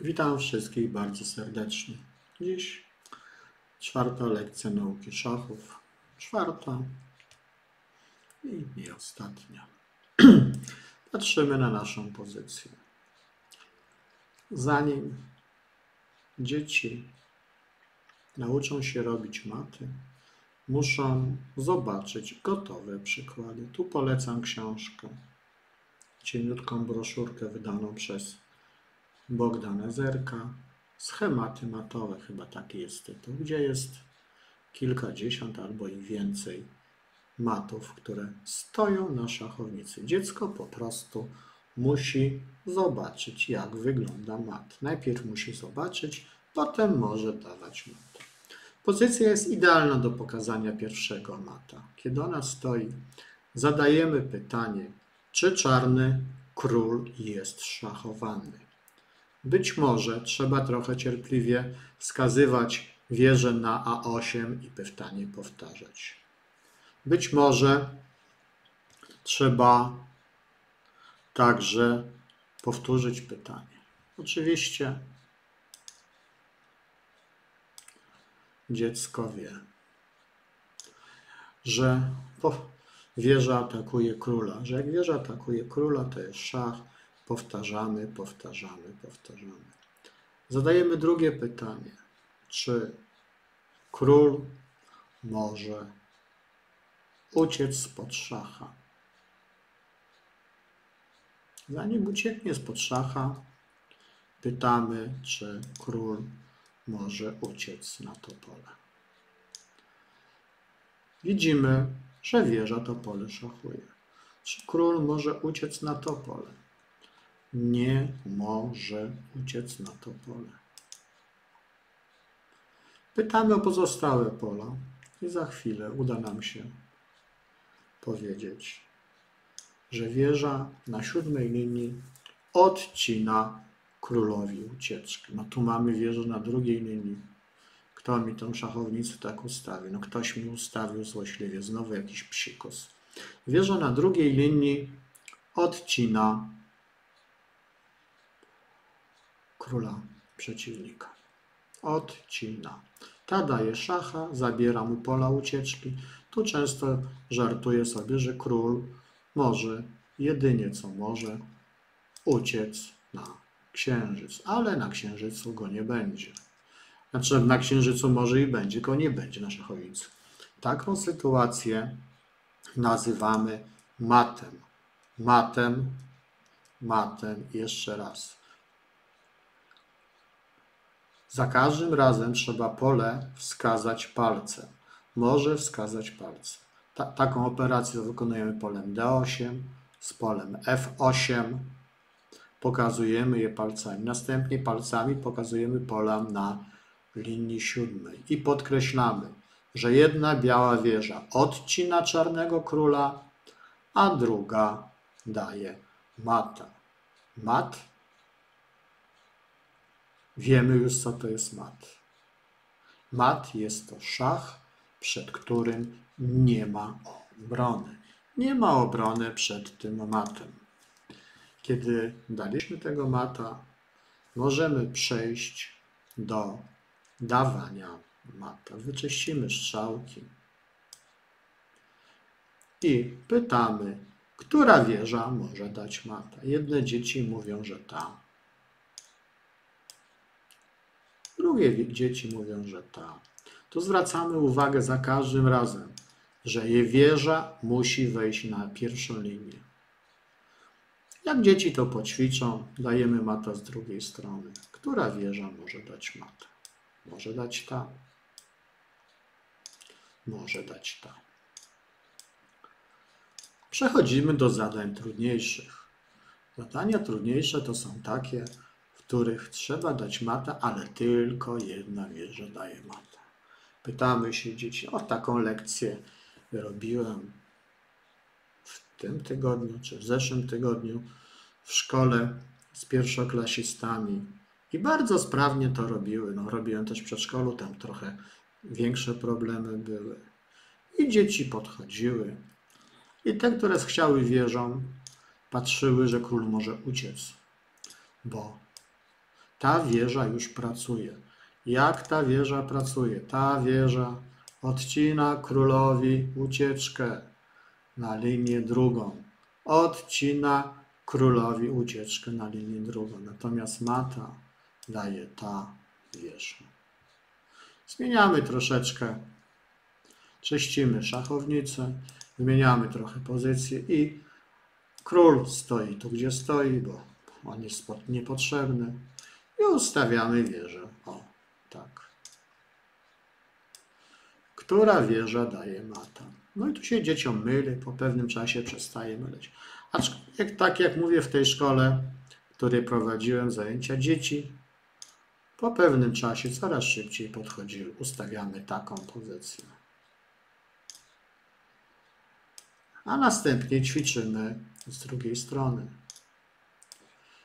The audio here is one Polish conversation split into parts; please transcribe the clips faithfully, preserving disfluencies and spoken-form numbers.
Witam wszystkich bardzo serdecznie. Dziś czwarta lekcja nauki szachów. Czwarta i nie ostatnia. Patrzymy na naszą pozycję. Zanim dzieci nauczą się robić maty, muszą zobaczyć gotowe przykłady. Tu polecam książkę, cieniutką broszurkę wydaną przez Bogdana Zerka, Schematy matowe, chyba taki jest tytuł, gdzie jest kilkadziesiąt albo i więcej matów, które stoją na szachownicy. Dziecko po prostu musi zobaczyć, jak wygląda mat. Najpierw musi zobaczyć, potem może dawać mat. Pozycja jest idealna do pokazania pierwszego mata. Kiedy ona stoi, zadajemy pytanie, czy czarny król jest szachowany. Być może trzeba trochę cierpliwie wskazywać wieżę na a osiem i pytanie powtarzać. Być może trzeba także powtórzyć pytanie. Oczywiście dziecko wie, że wieża atakuje króla, że jak wieża atakuje króla, to jest szach. Powtarzamy, powtarzamy, powtarzamy. Zadajemy drugie pytanie. Czy król może uciec spod szacha? Zanim ucieknie spod szacha, pytamy, czy król może uciec na to pole. Widzimy, że wieża to pole szachuje. Czy król może uciec na to pole? Nie może uciec na to pole. Pytamy o pozostałe pola i za chwilę uda nam się powiedzieć, że wieża na siódmej linii odcina królowi ucieczkę. No tu mamy wieżę na drugiej linii. Kto mi tą szachownicę tak ustawił? No ktoś mi ustawił złośliwie. Znowu jakiś psikus. Wieża na drugiej linii odcina króla przeciwnika. Odcina. Ta daje szacha, zabiera mu pola ucieczki. Tu często żartuje sobie, że król może, jedynie co może, uciec na księżyc. Ale na księżycu go nie będzie. Znaczy na księżycu może i będzie, go nie będzie na szachownicy. Taką sytuację nazywamy matem. Matem, matem, jeszcze raz. Za każdym razem trzeba pole wskazać palcem. Może wskazać palcem. Ta, taką operację wykonujemy polem d osiem, z polem f osiem. Pokazujemy je palcami. Następnie palcami pokazujemy pola na linii siódmej. I podkreślamy, że jedna biała wieża odcina czarnego króla, a druga daje mata. Mat. Wiemy już, co to jest mat. Mat jest to szach, przed którym nie ma obrony. Nie ma obrony przed tym matem. Kiedy daliśmy tego mata, możemy przejść do dawania mata. Wyczyścimy strzałki i pytamy, która wieża może dać mata. Jedne dzieci mówią, że ta. Drugie dzieci mówią, że ta. To zwracamy uwagę za każdym razem, że jej wieża musi wejść na pierwszą linię. Jak dzieci to poćwiczą, dajemy mata z drugiej strony. Która wieża może dać mata? Może dać ta. Może dać ta. Przechodzimy do zadań trudniejszych. Zadania trudniejsze to są takie, których trzeba dać mata, ale tylko jedna wieża daje mata. Pytamy się dzieci, o taką lekcję robiłem w tym tygodniu, czy w zeszłym tygodniu w szkole z pierwszoklasistami i bardzo sprawnie to robiły. No, robiłem też w przedszkolu, tam trochę większe problemy były. I dzieci podchodziły. I te, które chciały wieżą, patrzyły, że król może uciec, bo Ta wieża już pracuje. Jak ta wieża pracuje? Ta wieża odcina królowi ucieczkę na linię drugą. Odcina królowi ucieczkę na linię drugą. Natomiast mata daje ta wieża. Zmieniamy troszeczkę. Czyścimy szachownicę. Zmieniamy trochę pozycję i król stoi tu, gdzie stoi, bo on jest niepotrzebny. I ustawiamy wieżę. O, tak. Która wieża daje mata? No i tu się dzieciom myli, po pewnym czasie przestaje mylić. Aczkolwiek, tak jak mówię, w tej szkole, w której prowadziłem zajęcia, dzieci po pewnym czasie coraz szybciej podchodziły. Ustawiamy taką pozycję. A następnie ćwiczymy z drugiej strony.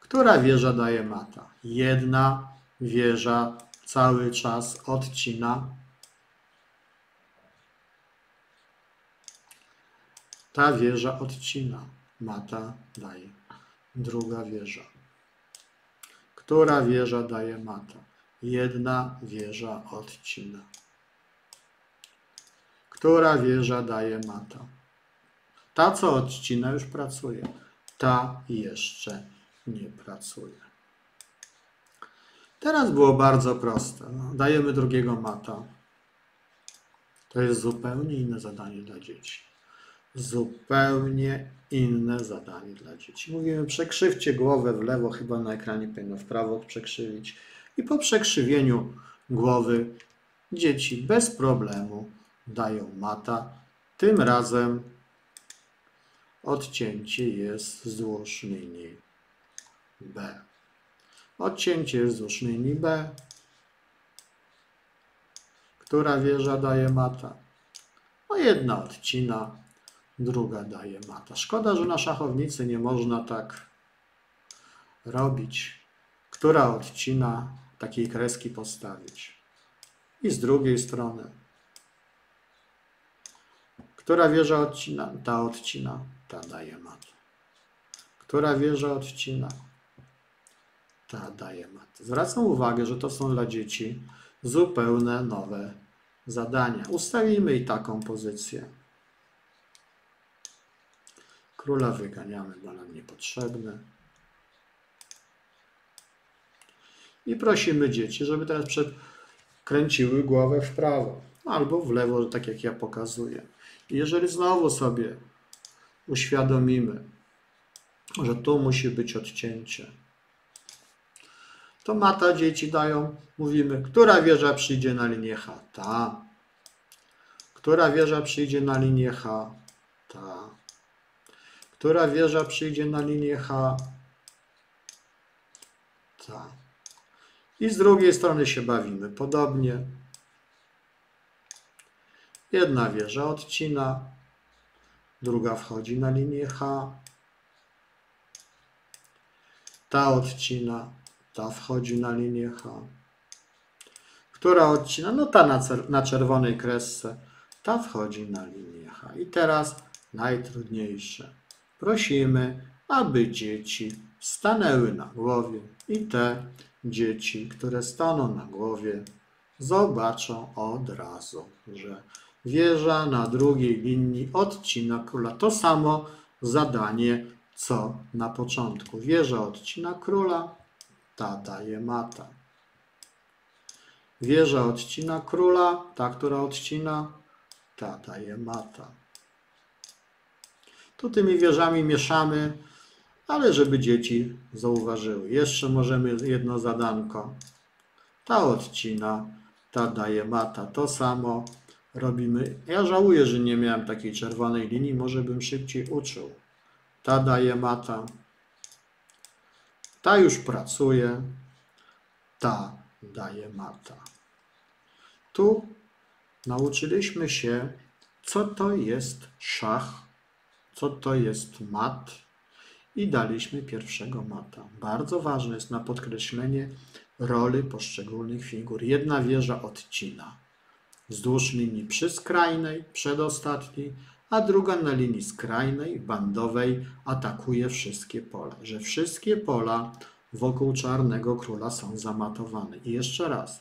Która wieża daje mata? Jedna wieża cały czas odcina. Ta wieża odcina. Mata daje. Druga wieża. Która wieża daje mata? Jedna wieża odcina. Która wieża daje mata? Ta, co odcina, już pracuje. Ta jeszcze nie pracuje. Teraz było bardzo proste. Dajemy drugiego mata. To jest zupełnie inne zadanie dla dzieci. Zupełnie inne zadanie dla dzieci. Mówimy, przekrzywcie głowę w lewo, chyba na ekranie powinno w prawo przekrzywić. I po przekrzywieniu głowy dzieci bez problemu dają mata. Tym razem odcięcie jest wzdłuż linii B. Odcięcie jest wzdłuż linii B. Która wieża daje mata? No jedna odcina, druga daje mata. Szkoda, że na szachownicy nie można tak robić. Która odcina, takiej kreski postawić. I z drugiej strony. Która wieża odcina? Ta odcina, ta daje matę. Która wieża odcina? Ta daje matę. Zwracam uwagę, że to są dla dzieci zupełnie nowe zadania. Ustawimy i taką pozycję. Króla wyganiamy, bo nam niepotrzebny. I prosimy dzieci, żeby teraz przekręciły głowę w prawo albo w lewo, tak jak ja pokazuję. Jeżeli znowu sobie uświadomimy, że tu musi być odcięcie, to mata dzieci dają, mówimy, która wieża przyjdzie na linię H? Ta. Która wieża przyjdzie na linię H? Ta. Która wieża przyjdzie na linię H? Ta. I z drugiej strony się bawimy podobnie. Jedna wieża odcina, druga wchodzi na linię H, ta odcina, ta wchodzi na linię H. Która odcina? No ta na, na czerwonej kresce, ta wchodzi na linię H. I teraz najtrudniejsze. Prosimy, aby dzieci stanęły na głowie i te dzieci, które staną na głowie, zobaczą od razu, że wieża na drugiej linii odcina króla. To samo zadanie, co na początku. Wieża odcina króla, ta daje mata. Wieża odcina króla, ta, która odcina, ta daje mata. Tu tymi wieżami mieszamy, ale żeby dzieci zauważyły. Jeszcze możemy jedno zadanko. Ta odcina, ta daje mata. To samo robimy. Ja żałuję, że nie miałem takiej czerwonej linii. Może bym szybciej uczył. Ta daje mata. Ta już pracuje. Ta daje mata. Tu nauczyliśmy się, co to jest szach, co to jest mat i daliśmy pierwszego mata. Bardzo ważne jest na podkreślenie roli poszczególnych figur. Jedna wieża odcina wzdłuż linii przyskrajnej, przedostatniej, a druga na linii skrajnej, bandowej atakuje wszystkie pola. Że wszystkie pola wokół czarnego króla są zamatowane. I jeszcze raz,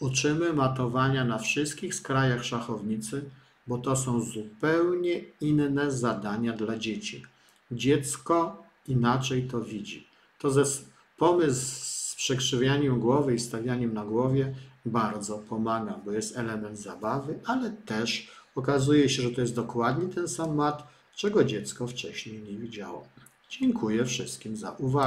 uczymy matowania na wszystkich skrajach szachownicy, bo to są zupełnie inne zadania dla dzieci. Dziecko inaczej to widzi. To pomysł z przekrzywianiem głowy i stawianiem na głowie bardzo pomaga, bo jest element zabawy, ale też okazuje się, że to jest dokładnie ten sam mat, czego dziecko wcześniej nie widziało. Dziękuję wszystkim za uwagę.